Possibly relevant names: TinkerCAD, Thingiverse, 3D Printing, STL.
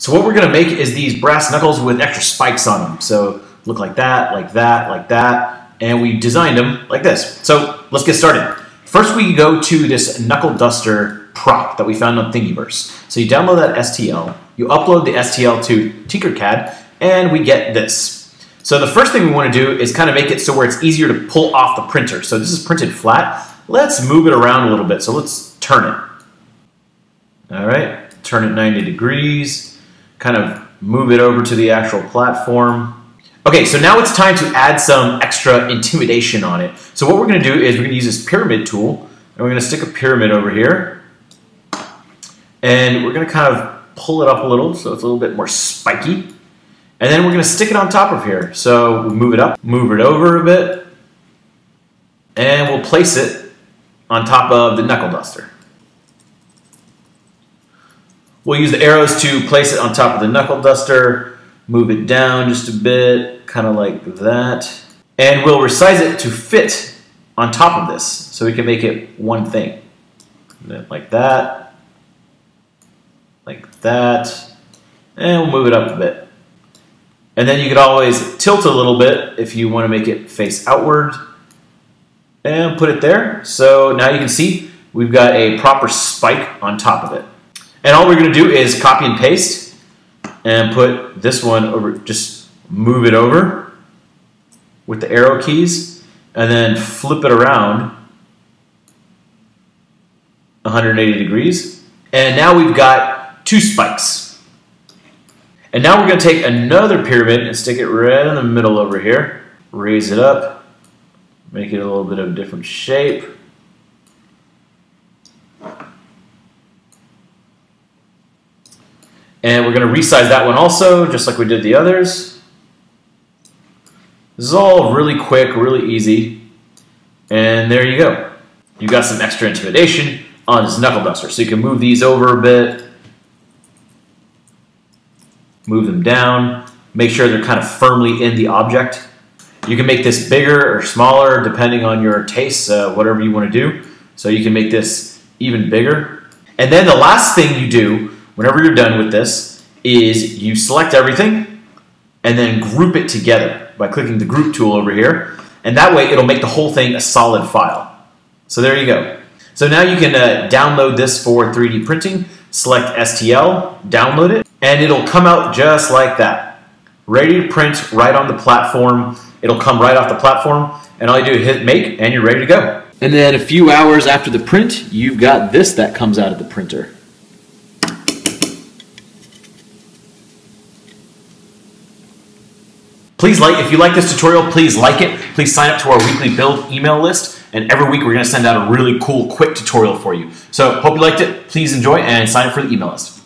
So what we're going to make is these brass knuckles with extra spikes on them. So look like that, like that, like that. And we designed them like this. So let's get started. First, we go to this knuckle duster prop that we found on Thingiverse. So you download that STL, you upload the STL to TinkerCAD, and we get this. So the first thing we want to do is kind of make it so where it's easier to pull off the printer. So this is printed flat. Let's move it around a little bit. So let's turn it. All right, turn it 90 degrees, kind of move it over to the actual platform. Okay, so now it's time to add some extra intimidation on it. So what we're going to do is we're going to use this pyramid tool, and we're going to stick a pyramid over here. And we're going to kind of pull it up a little so it's a little bit more spiky. And then we're going to stick it on top of here. So we'll move it up, move it over a bit, and we'll place it on top of the knuckle duster. We'll use the arrows to place it on top of the knuckle duster, move it down just a bit, kind of like that. And we'll resize it to fit on top of this so we can make it one thing. Like that, like that, and we'll move it up a bit. And then you could always tilt a little bit if you want to make it face outward and put it there. So now you can see we've got a proper spike on top of it. And all we're going to do is copy and paste and put this one over, just move it over with the arrow keys and then flip it around 180 degrees. And now we've got two spikes. And now we're going to take another pyramid and stick it right in the middle over here. Raise it up, make it a little bit of a different shape. And we're going to resize that one also, just like we did the others. This is all really quick, really easy. And there you go. You've got some extra intimidation on this knuckle duster. So you can move these over a bit. Move them down, make sure they're kind of firmly in the object. You can make this bigger or smaller depending on your tastes, whatever you want to do. So you can make this even bigger. And then the last thing you do whenever you're done with this is you select everything and then group it together by clicking the group tool over here. And that way it'll make the whole thing a solid file. So there you go. So now you can download this for 3D printing, select STL, download it. And it'll come out just like that. Ready to print right on the platform. It'll come right off the platform. And all you do is hit make and you're ready to go. And then a few hours after the print, you've got this that comes out of the printer. Please like, if you like this tutorial, please like it. Please sign up to our weekly build email list. And every week we're going to send out a really cool, quick tutorial for you. So hope you liked it. Please enjoy and sign up for the email list.